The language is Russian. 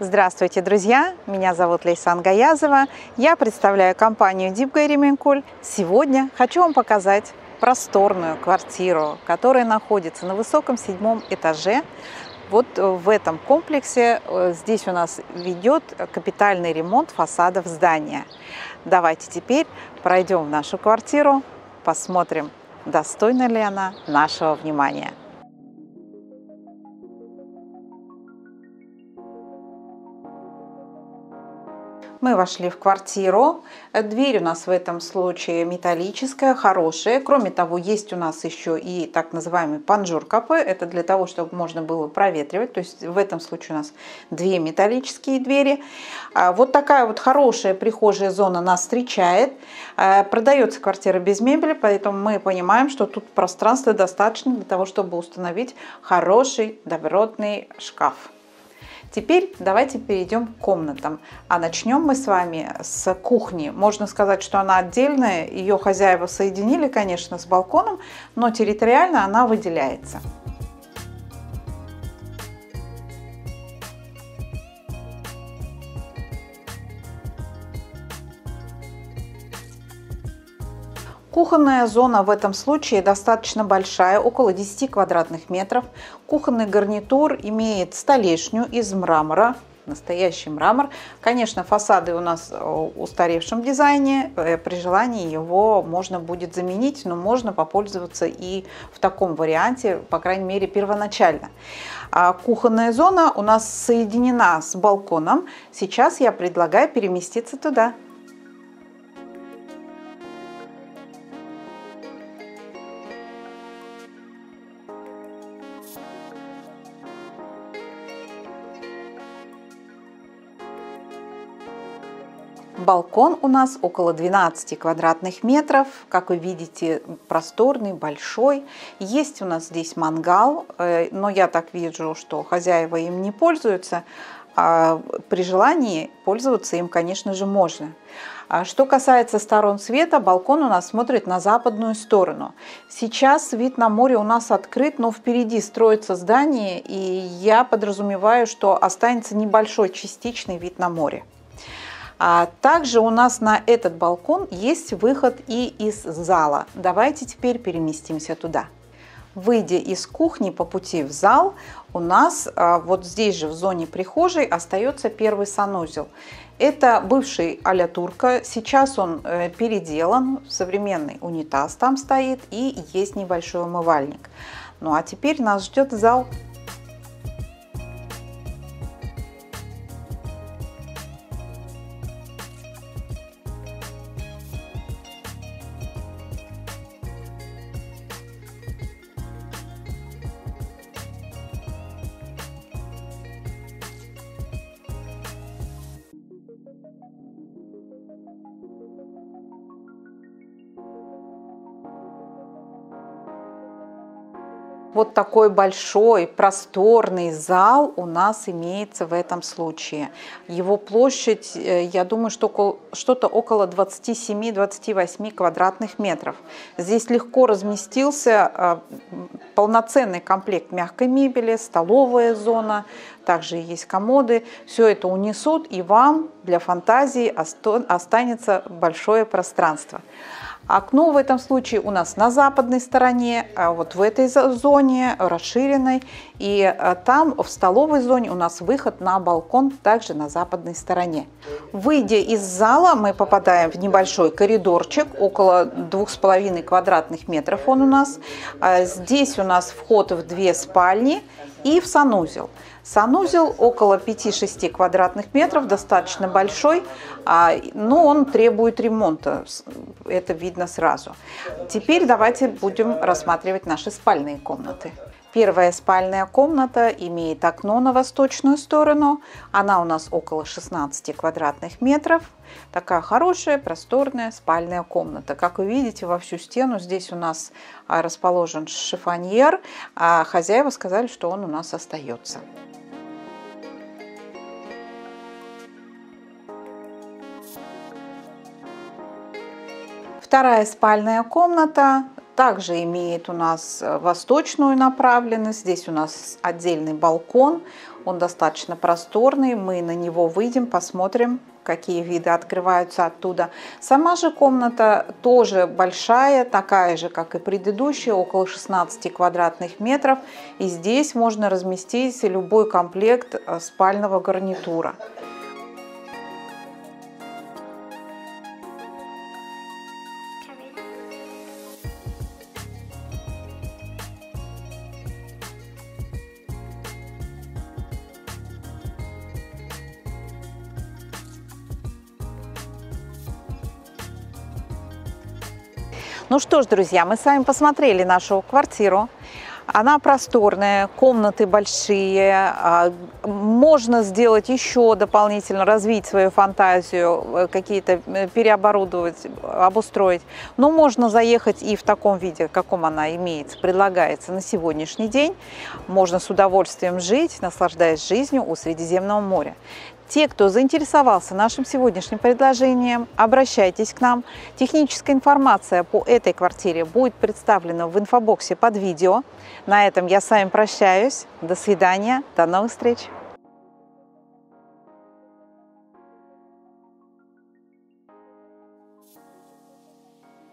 Здравствуйте, друзья! Меня зовут Лейсан Гаязова. Я представляю компанию Дип Гайрименкуль. Сегодня хочу вам показать просторную квартиру, которая находится на высоком 7-м этаже. Вот в этом комплексе здесь у нас ведет капитальный ремонт фасадов здания. Давайте теперь пройдем в нашу квартиру, посмотрим, достойна ли она нашего внимания. Мы вошли в квартиру. Дверь у нас в этом случае металлическая, хорошая. Кроме того, есть у нас еще и так называемые панжуркопы. Это для того, чтобы можно было проветривать. То есть в этом случае у нас две металлические двери. Вот такая вот хорошая прихожая зона нас встречает. Продается квартира без мебели, поэтому мы понимаем, что тут пространства достаточно для того, чтобы установить хороший добротный шкаф. Теперь давайте перейдем к комнатам. А начнем мы с вами с кухни. Можно сказать, что она отдельная. Ее хозяева соединили, конечно, с балконом, но территориально она выделяется. Кухонная зона в этом случае достаточно большая, около 10 квадратных метров. Кухонный гарнитур имеет столешню из мрамора, настоящий мрамор. Конечно, фасады у нас в устаревшем дизайне, при желании его можно будет заменить, но можно попользоваться и в таком варианте, по крайней мере, первоначально. Кухонная зона у нас соединена с балконом, сейчас я предлагаю переместиться туда. Балкон у нас около 12 квадратных метров, как вы видите, просторный, большой. Есть у нас здесь мангал, но я так вижу, что хозяева им не пользуются. А при желании пользоваться им, конечно же, можно. Что касается сторон света, балкон у нас смотрит на западную сторону. Сейчас вид на море у нас открыт, но впереди строится здание, и я подразумеваю, что останется небольшой частичный вид на море. А также у нас на этот балкон есть выход и из зала. Давайте теперь переместимся туда. Выйдя из кухни по пути в зал, у нас вот здесь же в зоне прихожей остается первый санузел. Это бывший а-ля турка, сейчас он переделан, современный унитаз там стоит и есть небольшой умывальник. Ну а теперь нас ждет зал. Вот такой большой, просторный зал у нас имеется в этом случае. Его площадь, я думаю, что что-то около 27-28 квадратных метров. Здесь легко разместился полноценный комплект мягкой мебели, столовая зона, также есть комоды. Все это унесут, и вам для фантазии останется большое пространство. Окно в этом случае у нас на западной стороне, а вот в этой зоне расширенной. И там в столовой зоне у нас выход на балкон также на западной стороне. Выйдя из зала, мы попадаем в небольшой коридорчик, около 2,5 квадратных метров он у нас. Здесь у нас вход в две спальни и в санузел. Санузел около 5-6 квадратных метров, достаточно большой, но он требует ремонта, это видно сразу. Теперь давайте будем рассматривать наши спальные комнаты. Первая спальная комната имеет окно на восточную сторону, она у нас около 16 квадратных метров. Такая хорошая, просторная спальная комната. Как вы видите, во всю стену здесь у нас расположен шифоньер, а хозяева сказали, что он у нас остается. Вторая спальная комната Также имеет у нас восточную направленность. Здесь у нас отдельный балкон. Он достаточно просторный. Мы на него выйдем, посмотрим, какие виды открываются оттуда. Сама же комната тоже большая, такая же, как и предыдущая, около 16 квадратных метров. И здесь можно разместить любой комплект спального гарнитура. Ну что ж, друзья, мы с вами посмотрели нашу квартиру. Она просторная, комнаты большие. Можно сделать еще дополнительно, развить свою фантазию, какие-то переоборудовать, обустроить. Но можно заехать и в таком виде, в каком она имеется, предлагается на сегодняшний день. Можно с удовольствием жить, наслаждаясь жизнью у Средиземного моря. Те, кто заинтересовался нашим сегодняшним предложением, обращайтесь к нам. Техническая информация по этой квартире будет представлена в инфобоксе под видео. На этом я с вами прощаюсь. До свидания, до новых встреч!